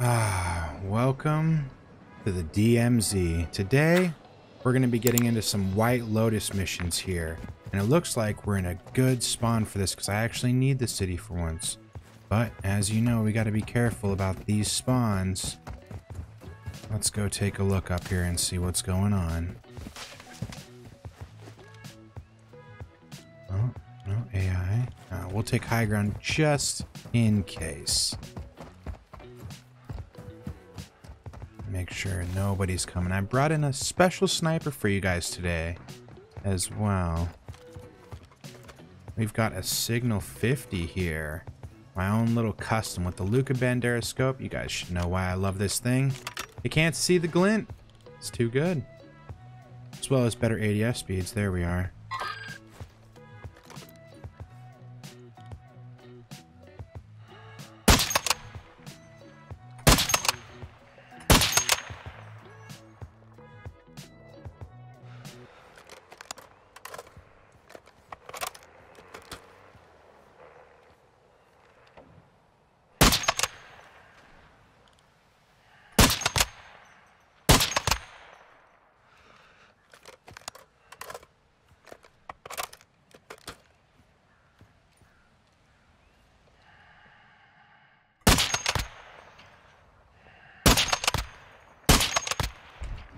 Welcome to the DMZ. Today, we're going to be getting into some White Lotus missions here. And it looks like we're in a good spawn for this because I actually need the city for once. But as you know, we got to be careful about these spawns. Let's go take a look up here and see what's going on. Oh, no AI. We'll take high ground just in case. Make sure nobody's coming. I brought in a special sniper for you guys today as well. We've got a Signal 50 here. My own little custom with the Luca Bandera scope. You guys should know why I love this thing. You can't see the glint. It's too good. As well as better ADF speeds. There we are.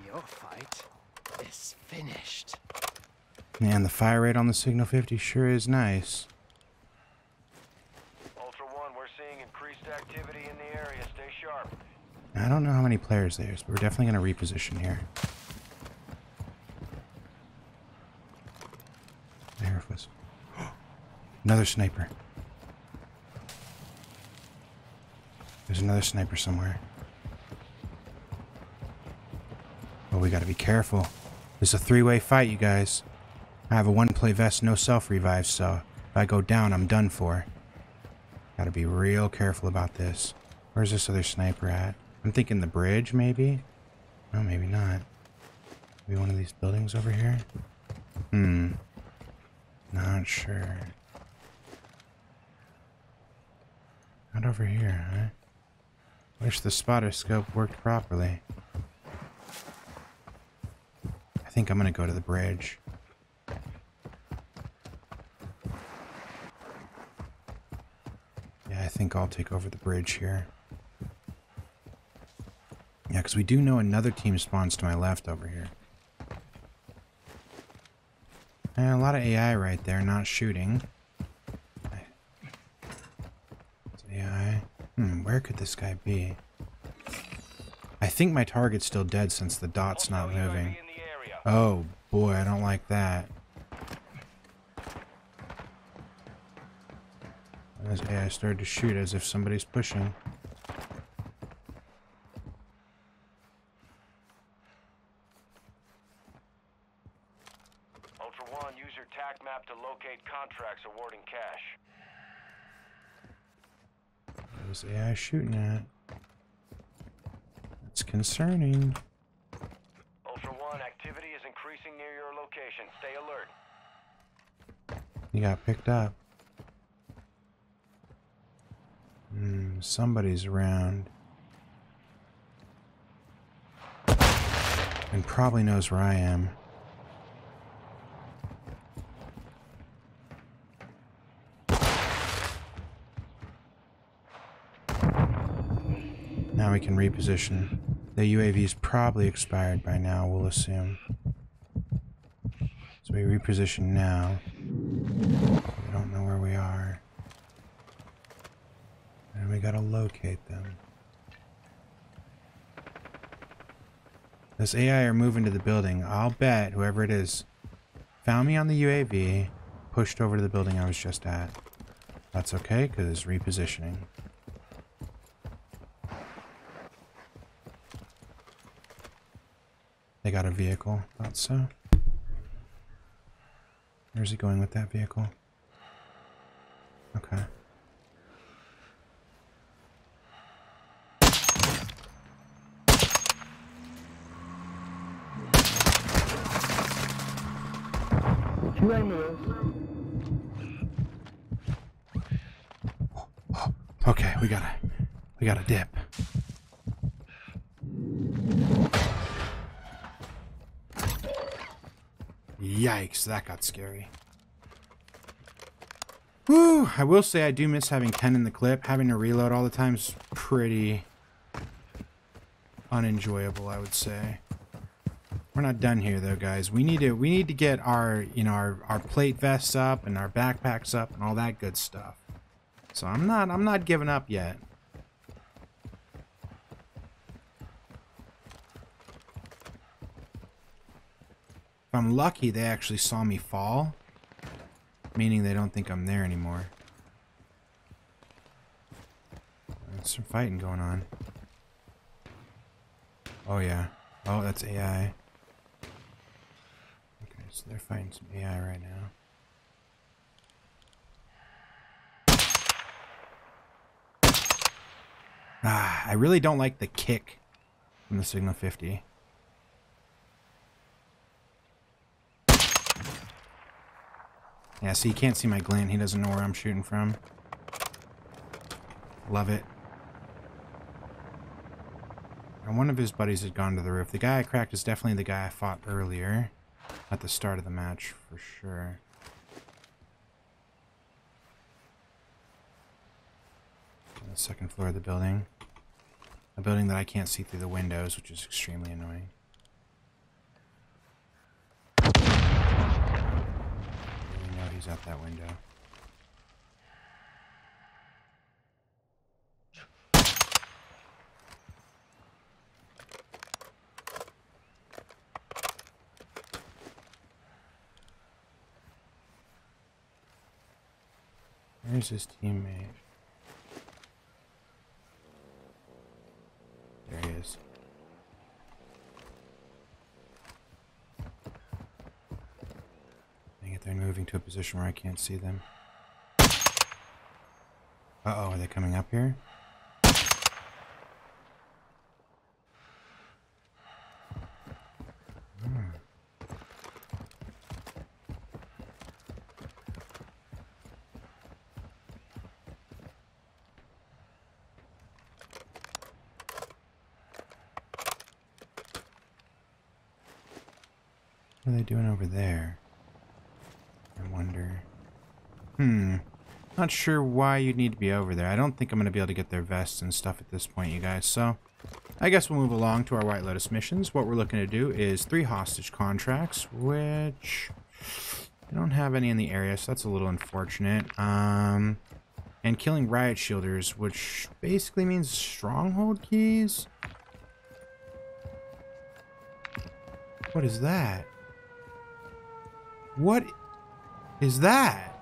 Your fight is finished. Man, the fire rate on the Signal 50 sure is nice. Ultra One, we're seeing increased activity in the area. Stay sharp. I don't know how many players there is, but we're definitely going to reposition here. There it was. Another sniper. There's another sniper somewhere. Oh, we gotta be careful. This is a three-way fight, you guys. I have a one-play vest, no self-revive, so if I go down, I'm done for. Gotta be real careful about this. Where's this other sniper at? I'm thinking the bridge, maybe? No, maybe not. Maybe one of these buildings over here? Not sure. Not over here, huh? Wish the spotter scope worked properly. I think I'm gonna go to the bridge. Yeah, I think I'll take over the bridge here. Yeah, because we do know another team spawns to my left over here. And a lot of AI right there, not shooting. It's AI. Where could this guy be? I think my target's still dead since the dot's not moving. Oh, boy, I don't like that. As AI started to shoot as if somebody's pushing. Ultra One, use your TAC map to locate contracts awarding cash. What is AI shooting at? That's concerning. Stay alert. You got picked up. Somebody's around. And probably knows where I am. Now we can reposition. The UAV's probably expired by now, we'll assume. So we reposition now. We don't know where we are. And we gotta locate them. This AI are moving to the building. I'll bet whoever it is found me on the UAV, pushed over to the building I was just at. That's okay, because it's repositioning. They got a vehicle, thought so. Where's he going with that vehicle? Okay. Okay, we gotta dip. Yikes, that got scary. Whew, I will say I do miss having Ken in the clip. Having to reload all the time is pretty unenjoyable, I would say. We're not done here though, guys. We need to get our, you know, our plate vests up and our backpacks up and all that good stuff. So I'm not giving up yet. If I'm lucky, they actually saw me fall, meaning they don't think I'm there anymore. There's some fighting going on. Oh yeah. Oh, that's AI. Okay, so they're fighting some AI right now. I really don't like the kick from the Signal 50. Yeah, so he can't see my glint. He doesn't know where I'm shooting from. Love it. And one of his buddies had gone to the roof. The guy I cracked is definitely the guy I fought earlier at the start of the match, for sure. On the second floor of the building. A building that I can't see through the windows, which is extremely annoying. I know he's out that window. Where's his teammate? There he is. Dang it, they're moving to a position where I can't see them. Uh-oh, are they coming up here? What are they doing over there? I wonder. Not sure why you'd need to be over there. I don't think I'm going to be able to get their vests and stuff at this point, you guys. So, I guess we'll move along to our White Lotus missions. What we're looking to do is 3 hostage contracts, which... I don't have any in the area, so that's a little unfortunate. And killing riot shielders, which basically means stronghold keys? What is that? What is that?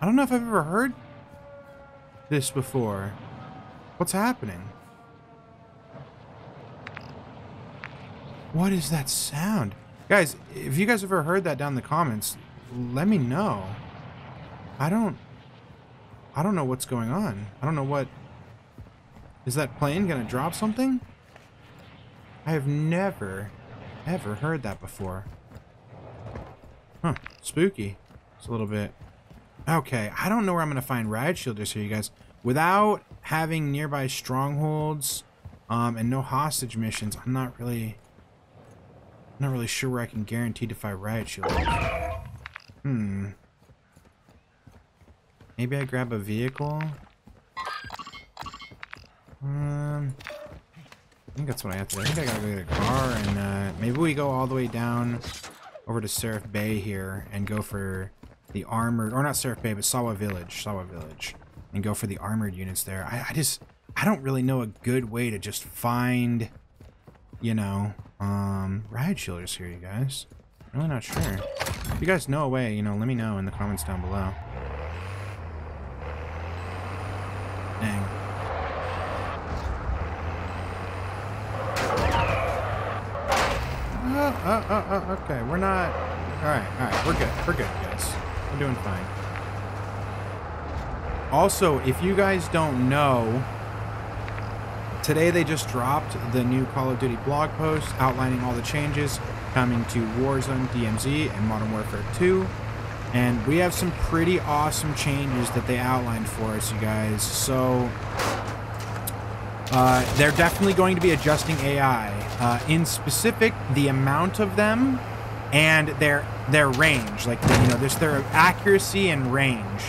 I don't know if I've ever heard this before. What's happening? What is that sound? Guys, if you guys have ever heard that down in the comments, let me know. I don't know what's going on. I don't know what... Is that plane gonna drop something? I have never... ever heard that before. Huh, spooky. It's a little bit. Okay, I don't know where I'm gonna find riot shielders here, you guys. Without having nearby strongholds and no hostage missions, I'm not really sure where I can guarantee to find riot shielders. Maybe I grab a vehicle. I think that's what I have to do. I think I gotta go get a car, and maybe we go all the way down over to Surf Bay here and go for the armored, or not Surf Bay, but Sawa Village, and go for the armored units there. I don't really know a good way to just find, you know, riot shielders here, you guys. I'm really not sure. If you guys know a way, you know, let me know in the comments down below. Dang. Okay, we're not... Alright, we're good, guys. We're doing fine. Also, if you guys don't know, today they just dropped the new Call of Duty blog post outlining all the changes coming to Warzone, DMZ, and Modern Warfare 2. And we have some pretty awesome changes that they outlined for us, you guys. So... They're definitely going to be adjusting AI, in specific, the amount of them and their range, like, you know, there's their accuracy and range,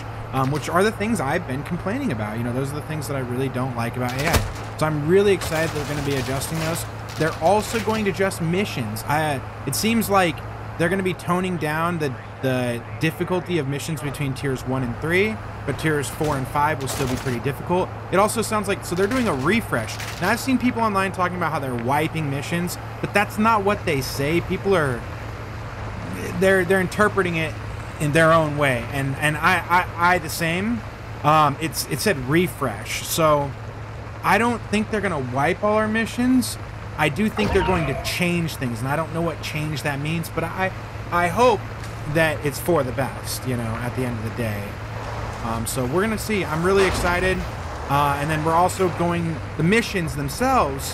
which are the things I've been complaining about. You know, those are the things that I really don't like about AI. So I'm really excited that they're going to be adjusting those. They're also going to adjust missions. It seems like they're going to be toning down the difficulty of missions between tiers 1 and 3, but tiers 4 and 5 will still be pretty difficult. It also sounds like, so they're doing a refresh. Now I've seen people online talking about how they're wiping missions, but that's not what they say. People are, they're interpreting it in their own way. And I the same, it said refresh. So I don't think they're going to wipe all our missions. I do think they're going to change things, and I don't know what change that means, but I hope that it's for the best, you know, at the end of the day. So we're going to see. I'm really excited. And then we're also going, the missions themselves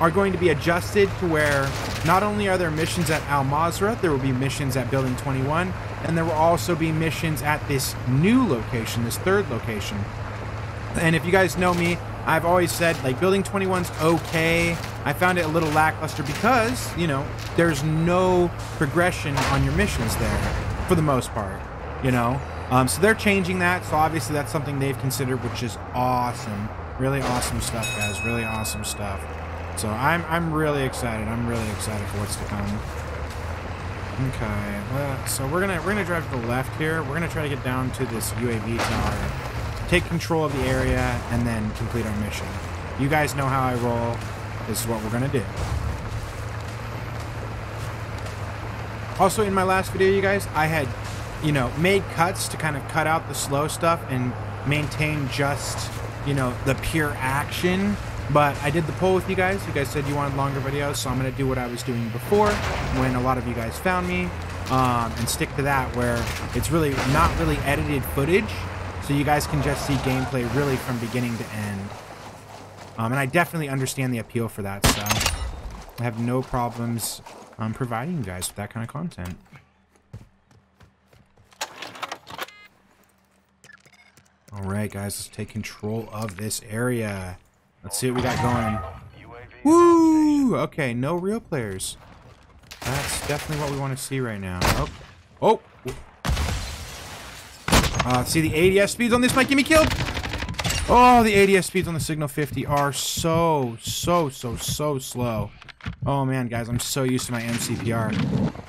are going to be adjusted to where not only are there missions at Al-Mazra, there will be missions at Building 21, and there will also be missions at this new location, this third location. And if you guys know me, I've always said, like, Building 21's okay. I found it a little lackluster because, you know, there's no progression on your missions there for the most part, you know. So they're changing that. So obviously that's something they've considered, which is awesome. Really awesome stuff, guys. Really awesome stuff. So I'm really excited. I'm really excited for what's to come. Okay. Well, so we're gonna drive to the left here. We're gonna try to get down to this UAV tower, take control of the area, and then complete our mission. You guys know how I roll. This is what we're gonna do. Also, in my last video, you guys, I had, you know, made cuts to kind of cut out the slow stuff and maintain just, you know, the pure action. But I did the poll with you guys. You guys said you wanted longer videos, so I'm gonna do what I was doing before when a lot of you guys found me, and stick to that, where it's really not really edited footage. So you guys can just see gameplay really from beginning to end. And I definitely understand the appeal for that, so I have no problems providing you guys with that kind of content. All right, guys, let's take control of this area. Let's see what we got going. Woo! Okay, no real players. That's definitely what we want to see right now. Oh! Oh! See, the ADS speeds on this might get me killed. Oh, the ADS speeds on the Signal 50 are so slow. Oh man, guys, I'm so used to my MCPR.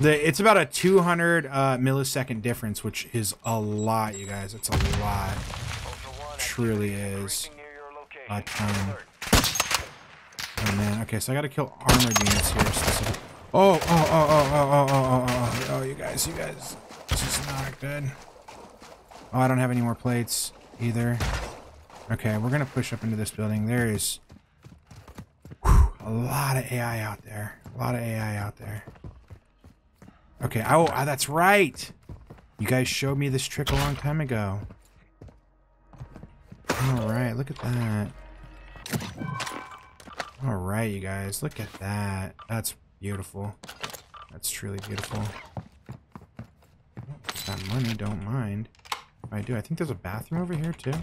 It's about a 200 millisecond difference, which is a lot, you guys. It's a lot. It truly is a ton. Oh man. Okay, so I gotta kill armored units here. Oh, you guys. This is not good. Oh, I don't have any more plates either. Okay, we're gonna push up into this building. There is a lot of AI out there. Okay, oh, that's right! You guys showed me this trick a long time ago. Alright, look at that. Alright, you guys, look at that. That's beautiful. That's truly beautiful. That money, don't mind. I do. I think there's a bathroom over here, too.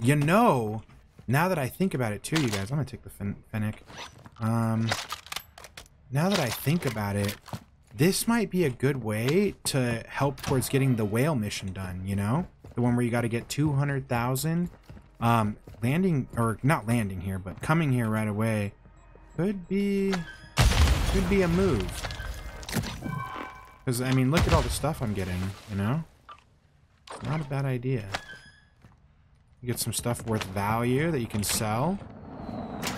You know, now that I think about it, too, you guys, I'm going to take the fennec. Now that I think about it, this might be a good way to help towards getting the whale mission done, you know? The one where you got to get 200,000. Landing, or not landing here, but coming here right away could be a move. Because, I mean, look at all the stuff I'm getting, you know? It's not a bad idea. You get some stuff worth value that you can sell.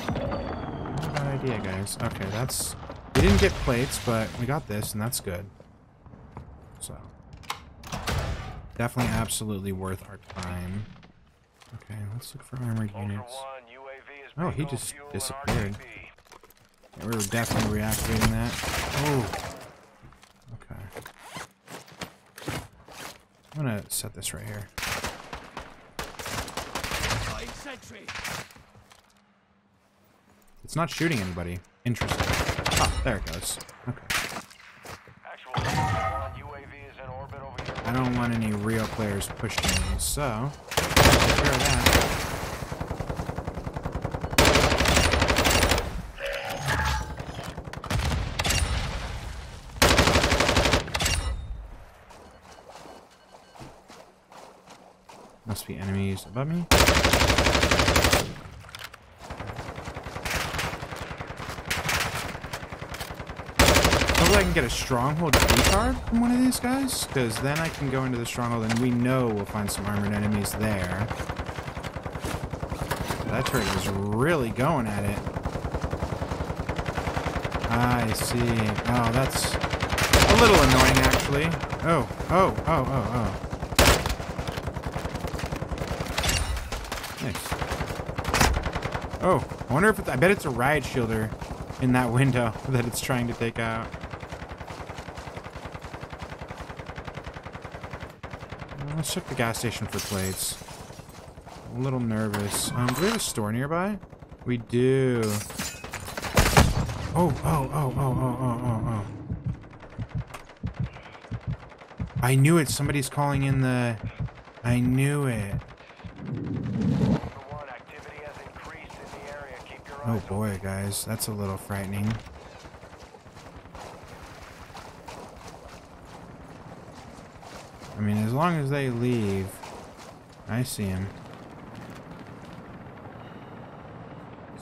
Not a bad idea, guys. Okay, that's... We didn't get plates, but we got this, and that's good. So. Definitely absolutely worth our time. Okay, let's look for armored units. Oh, he just disappeared. Yeah, we were definitely reactivating that. Oh! I'm gonna set this right here. It's not shooting anybody. Interesting. Ah, there it goes. Okay. I don't want any real players pushing me, so take care of that. Must be enemies above me. Hopefully I can get a stronghold card from one of these guys, because then I can go into the stronghold and we know we'll find some armored enemies there. That turret is really going at it. I see. Oh, that's a little annoying, actually. Oh, oh, oh, oh, oh. Nice. Oh, I wonder if it's, I bet it's a riot shielder in that window that it's trying to take out. Let's check the gas station for plates. I'm a little nervous. Do we have a store nearby? We do. Oh, oh, oh, oh, oh, oh, oh, oh. I knew it. Somebody's calling in the... I knew it. Oh boy, guys, that's a little frightening. I mean, as long as they leave, I see him.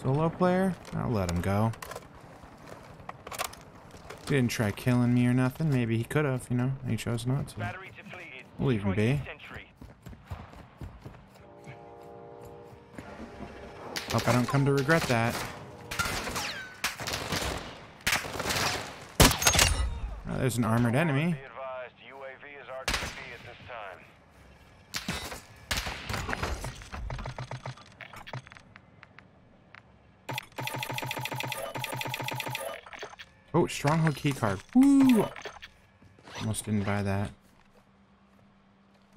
Solo player? I'll let him go. He didn't try killing me or nothing. Maybe he could have, you know. He chose not to. We'll leave him be. Hope I don't come to regret that. Oh, there's an armored enemy. Oh, stronghold keycard. Woo! Almost didn't buy that.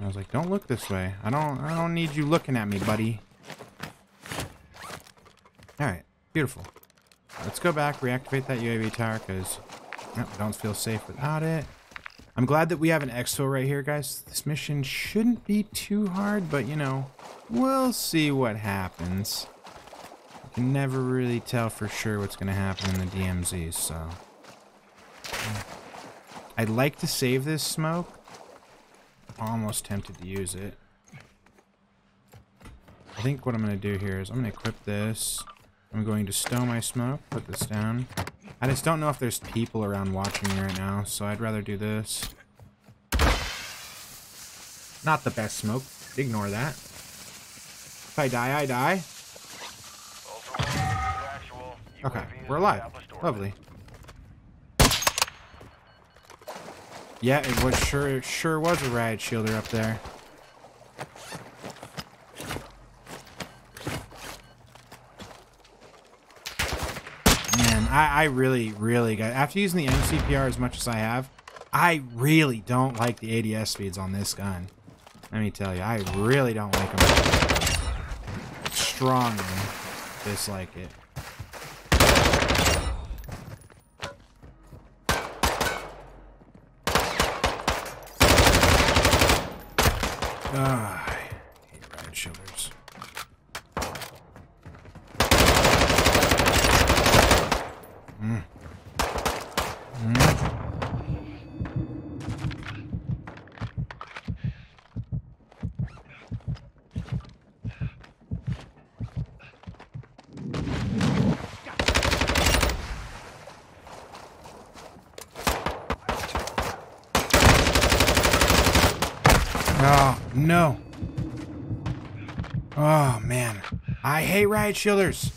I was like, don't look this way. I don't need you looking at me, buddy. Alright, beautiful. Let's go back, reactivate that UAV tower, because I don't feel safe without it. I'm glad that we have an exfil right here, guys. This mission shouldn't be too hard, but, you know, we'll see what happens. You can never really tell for sure what's going to happen in the DMZ, so... I'd like to save this smoke. I'm almost tempted to use it. I think what I'm going to do here is I'm going to equip this. I'm going to stow my smoke, put this down. I just don't know if there's people around watching me right now, so I'd rather do this. Not the best smoke. Ignore that. If I die, I die. Okay, we're alive. Lovely. Yeah, it was sure was a riot shielder up there. I really got, after using the MCPR as much as I have, I really don't like the ADS speeds on this gun. Let me tell you, I really don't like them. Strongly dislike it. I hate riot shielders. No. Oh, man. I hate riot shielders.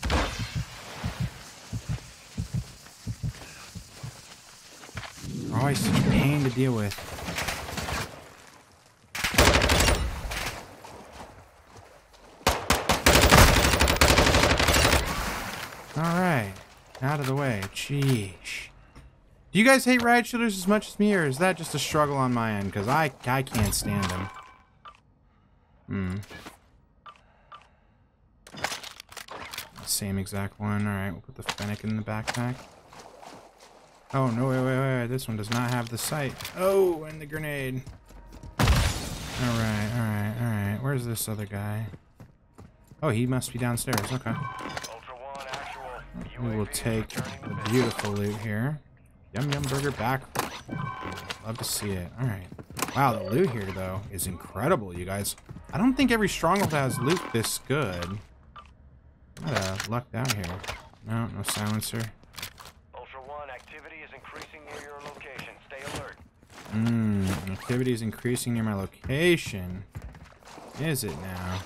They're always such a pain to deal with. Alright. Out of the way. Jeez. Do you guys hate riot shielders as much as me, or is that just a struggle on my end? Because I can't stand them. Same exact one. Alright, we'll put the fennec in the backpack. Oh, no, wait. This one does not have the sight. Oh, and the grenade. Alright. Where's this other guy? Oh, he must be downstairs. Okay. We will take the beautiful loot here. Yum Yum Burger back. Love to see it. Alright. Wow, the loot here, though, is incredible, you guys. I don't think every stronghold has loot this good. Gotta luck down here. No, no silencer. Ultra One, activity is increasing near your location. Stay alert. Activity is increasing near my location. Is it now?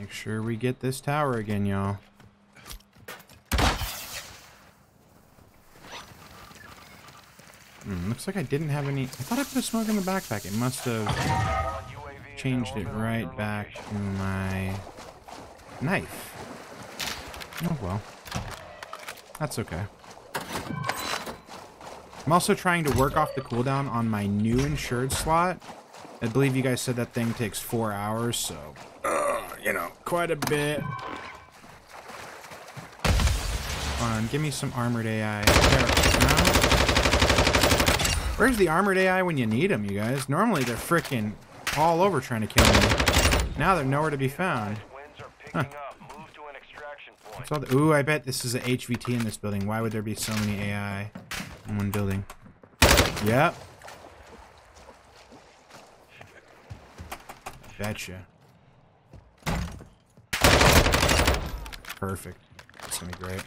Make sure we get this tower again, y'all. Looks like I didn't have any. I thought I put a smoke in the backpack. It must have changed it right back to my knife. Oh well. That's okay. I'm also trying to work off the cooldown on my new insured slot. I believe you guys said that thing takes 4 hours, so you know, quite a bit. Hold on, give me some armored AI. Where's the armored AI when you need them, you guys? Normally they're freaking all over trying to kill me. Now they're nowhere to be found. Huh. Ooh, I bet this is an HVT in this building. Why would there be so many AI in one building? Yep. Betcha. Perfect. That's gonna be great.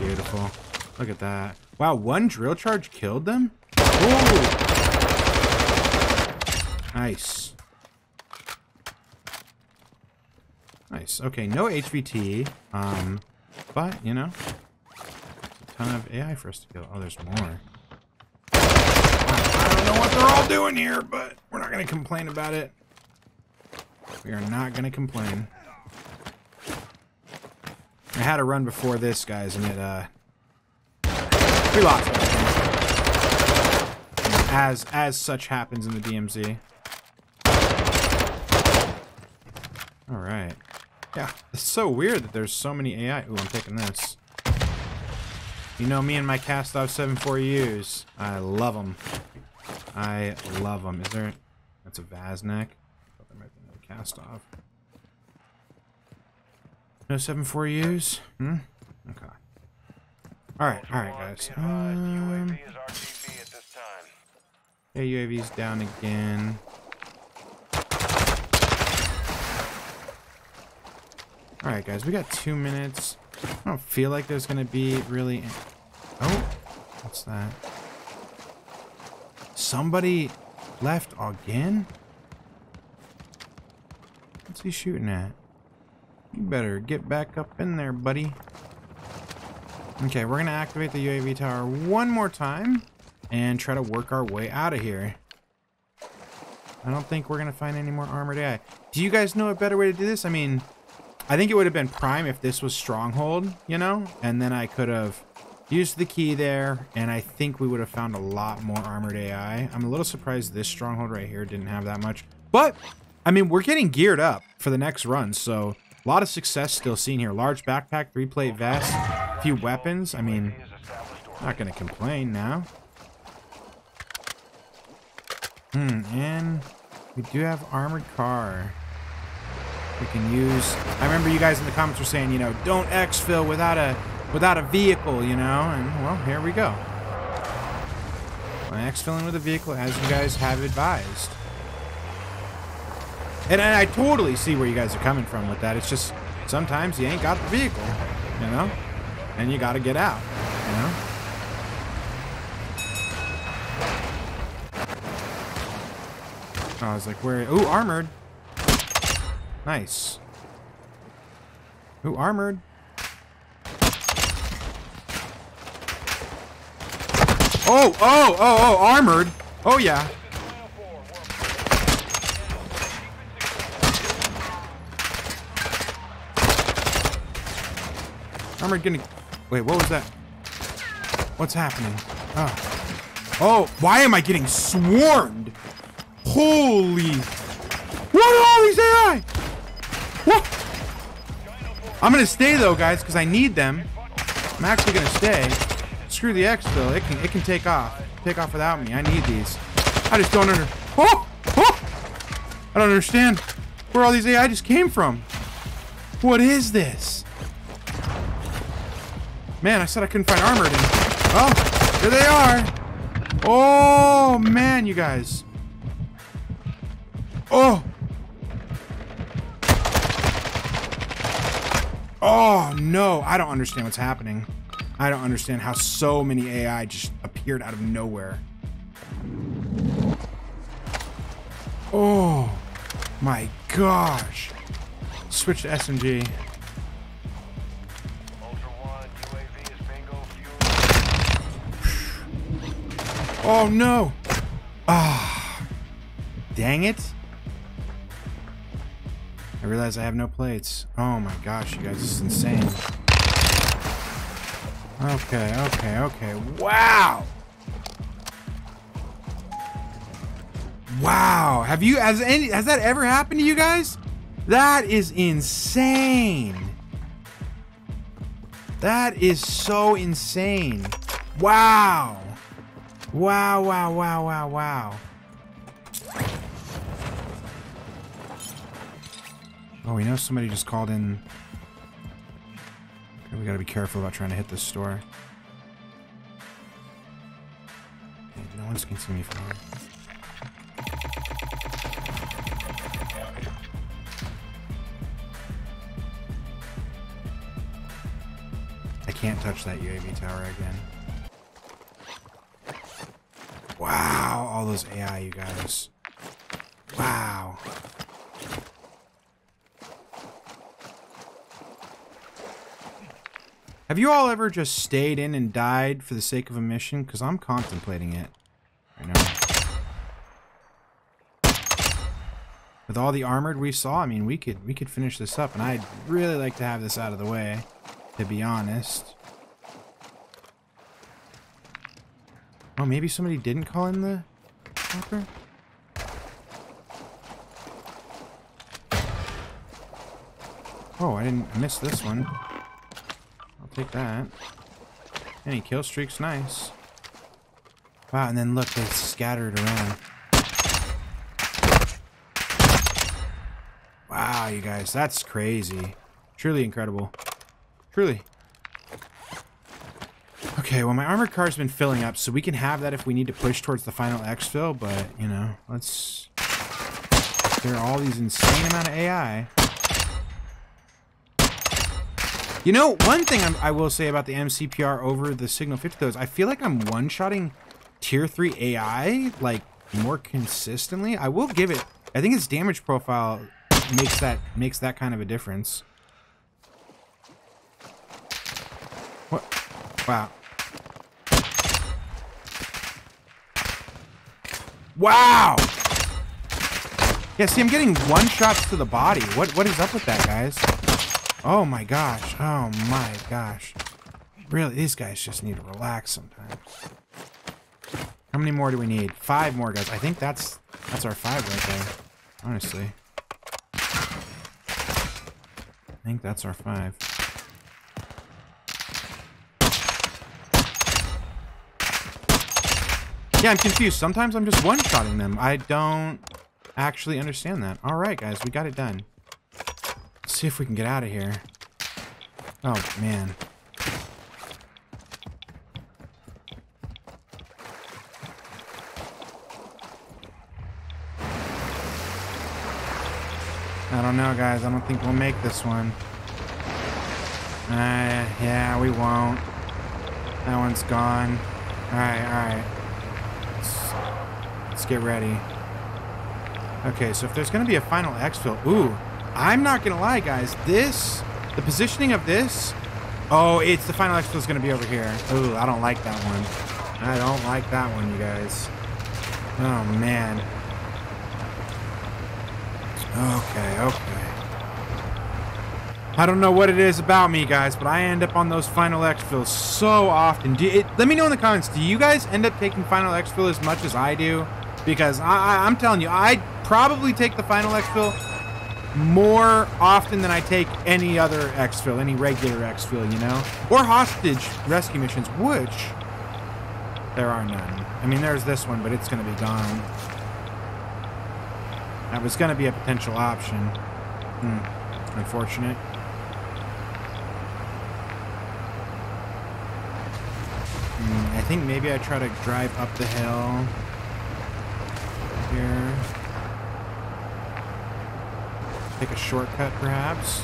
Beautiful. Look at that. Wow, one drill charge killed them? Ooh. Nice. Nice. Okay, no HVT. But, you know, a ton of AI for us to kill. Oh, there's more. I don't know what they're all doing here, but we're not going to complain about it. We are not going to complain. I had a run before this, guys, and it, we lost it. As such happens in the DMZ. Alright. Yeah, it's so weird that there's so many AI. Ooh, I'm taking this. You know me and my cast-off 7-4-U's. I love them. I love them. Is there... That's a Vaznek. Oh, there might be another cast-off. No 7-4-U's? Hmm? Okay. Alright, guys. Yeah, UAV's down again. Alright, guys. We got 2 minutes. I don't feel like there's gonna be really... Oh! What's that? Somebody left again? What's he shooting at? You better get back up in there, buddy. Okay, we're gonna activate the UAV tower one more time and try to work our way out of here. I don't think we're gonna find any more armored AI. Do you guys know a better way to do this? I mean, I think it would have been prime if this was stronghold, you know? And then I could have used the key there, and I think we would have found a lot more armored AI. I'm a little surprised this stronghold right here didn't have that much. But, I mean, we're getting geared up for the next run, so... A lot of success still seen here. Large backpack, 3-plate vest, a few weapons. I mean, not gonna complain now. And we do have armored car. We can use. I remember you guys in the comments were saying, you know, don't exfil without a vehicle, you know. And well, here we go. I'm exfilling with a vehicle as you guys have advised. And I totally see where you guys are coming from with that. It's just sometimes you ain't got the vehicle, you know? And you got to get out, you know? Oh, I was like, where? Ooh, armored. Nice. Ooh, armored. Oh, armored. Oh, yeah. Armored gonna... Wait, what was that? What's happening? Oh, why am I getting swarmed? Holy... What are all these AI? What? I'm gonna stay though, guys, because I need them. I'm actually gonna stay. Screw the X though. It can take off. Take off without me. I need these. I just don't understand. Oh! I don't understand. Where all these AI just came from? What is this? Man, I said I couldn't find armor again. Oh, here they are. Oh, man, you guys. Oh. Oh, no. I don't understand what's happening. I don't understand how so many AI just appeared out of nowhere. Oh, my gosh. Switch to SMG. Oh no! Ah, dang it! I realize I have no plates. Oh my gosh, you guys, this is insane. Okay, okay, okay. Wow! Wow! Have you? Has that ever happened to you guys? That is insane. That is so insane. Wow! Wow, wow, wow, wow, wow. Oh, we know somebody just called in. Okay, we gotta be careful about trying to hit this store. Okay, no one's gonna see me from here. I can't touch that UAV tower again. Wow, all those AI, you guys. Wow. Have you all ever just stayed in and died for the sake of a mission? Because I'm contemplating it right now. With all the armored we saw, I mean, we could finish this up, and I'd really like to have this out of the way, to be honest. Oh, maybe somebody didn't call in the helper? Oh, I missed this one. I'll take that. Any kill streaks, nice. Wow, and then look, they scattered around. Wow, you guys, that's crazy. Truly incredible. Truly. Okay, well, my armored car's been filling up, so we can have that if we need to push towards the final exfil, but, you know, let's... There are all these insane amount of AI. You know, one thing I will say about the MCPR over the Signal 50, though, is I feel like I'm one-shotting Tier 3 AI, like, more consistently. I will give it... I think its damage profile makes that kind of a difference. What? Wow. Wow! Yeah, see, I'm getting one-shots to the body. What is up with that, guys? Oh my gosh. Oh my gosh. Really, these guys just need to relax sometimes. How many more do we need? 5 more, guys. I think that's our 5 right there. Honestly. I think that's our 5. Yeah, I'm confused. Sometimes I'm just one-shotting them. I don't actually understand that. Alright, guys. We got it done. Let's see if we can get out of here. Oh, man. I don't know, guys. I don't think we'll make this one. Yeah, we won't. That one's gone. Alright, alright. Let's get ready. Okay, so if there's going to be a final exfil... Ooh, I'm not going to lie, guys. This, the positioning of this... Oh, it's the final exfil is going to be over here. Ooh, I don't like that one. I don't like that one, you guys. Oh, man. Okay, okay. I don't know what it is about me, guys, but I end up on those final exfils so often. Let me know in the comments, do you guys end up taking final exfil as much as I do? Because I'm telling you, I probably take the final exfil more often than I take any other exfil, any regular exfil, you know? Or hostage rescue missions, which there are none. I mean, there's this one, but it's going to be gone. That was going to be a potential option. Unfortunate. I think maybe I try to drive up the hill here. Take a shortcut, perhaps.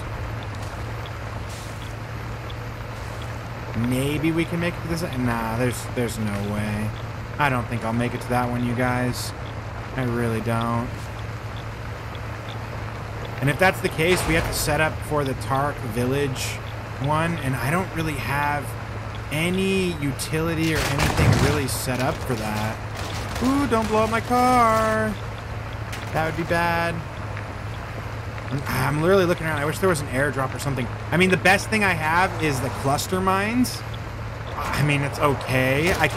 Maybe we can make it to this. Nah, there's no way. I don't think I'll make it to that one, you guys. I really don't. And if that's the case, we have to set up for the Tark Village one, and I don't really have any utility or anything really set up for that. Ooh, don't blow up my car. That would be bad. I'm literally looking around. I wish there was an airdrop or something. I mean, the best thing I have is the cluster mines. I mean, it's okay. I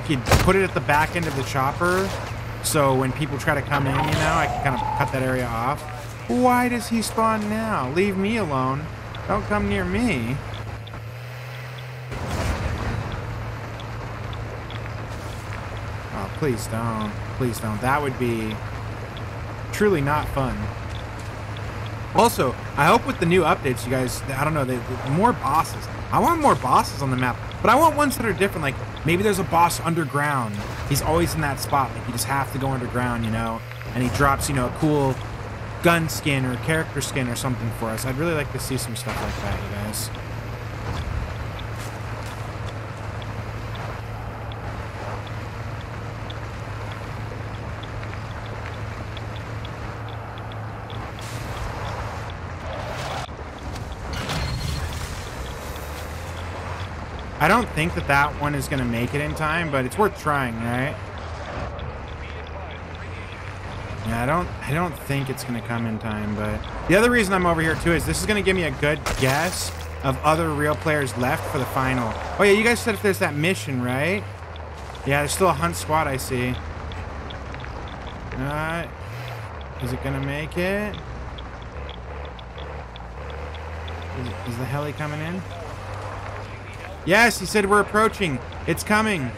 could put it at the back end of the chopper, so when people try to come in, you know, I can kind of cut that area off. Why does he spawn now? Leave me alone. Don't come near me. Oh, please don't. Please don't. That would be truly not fun. Also, I hope with the new updates, you guys, I don't know, more bosses. I want more bosses on the map, but I want ones that are different. Like, maybe there's a boss underground. He's always in that spot. Like, you just have to go underground, you know, and he drops, you know, a cool gun skin or character skin or something for us. I'd really like to see some stuff like that, you guys. I don't think that that one is going to make it in time, but it's worth trying, right? Yeah, I don't think it's going to come in time, but the other reason I'm over here too is this is going to give me a good guess of other real players left for the final. Oh yeah, you guys said if there's that mission, right? Yeah, there's still a hunt squad I see. Is it going to make it? Is the heli coming in? Yes, he said we're approaching. It's coming.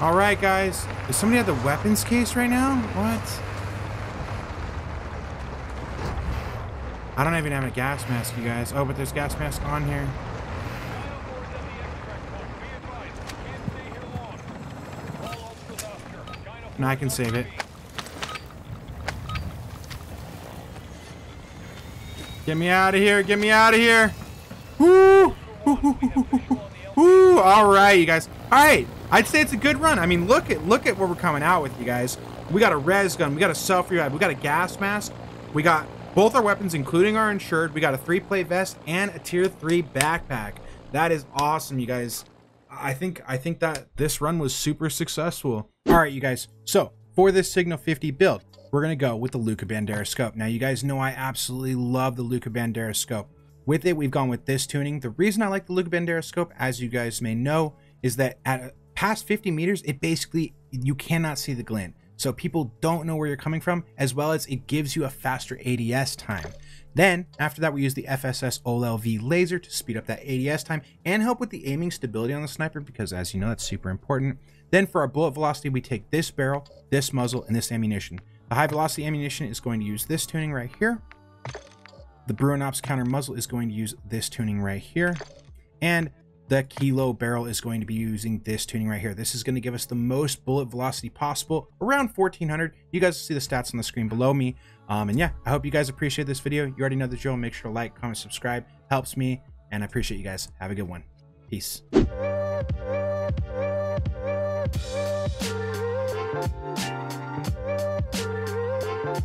All right, guys. Does somebody have the weapons case right now? What? I don't even have a gas mask, you guys. Oh, but there's gas mask on here. No, I can save it. Get me out of here. Get me out of here. Woo! Woo! All right, you guys. All right. I'd say it's a good run. I mean, look at what we're coming out with, you guys. We got a res gun. We got a self-revive. We got a gas mask. We got both our weapons, including our insured. We got a 3-plate vest and a tier 3 backpack. That is awesome, you guys. I think that this run was super successful. All right, you guys. So for this Signal 50 build, we're going to go with the Luca Bandera scope. Now, you guys know I absolutely love the Luca Bandera scope. With it, we've gone with this tuning. The reason I like the Luca Bandera scope, as you guys may know, is that at past 50 meters, it basically, you cannot see the glint. So people don't know where you're coming from, as well as it gives you a faster ADS time. Then, after that, we use the FSS OLV laser to speed up that ADS time and help with the aiming stability on the sniper, because as you know, that's super important. Then for our bullet velocity, we take this barrel, this muzzle, and this ammunition. The high velocity ammunition is going to use this tuning right here. The Bruin Ops counter muzzle is going to use this tuning right here. And the kilo barrel is going to be using this tuning right here. This is going to give us the most bullet velocity possible, around 1400. You guys will see the stats on the screen below me. And yeah, I hope you guys appreciate this video. You already know the drill. Make sure to like, comment, subscribe. Helps me. And I appreciate you guys. Have a good one. Peace.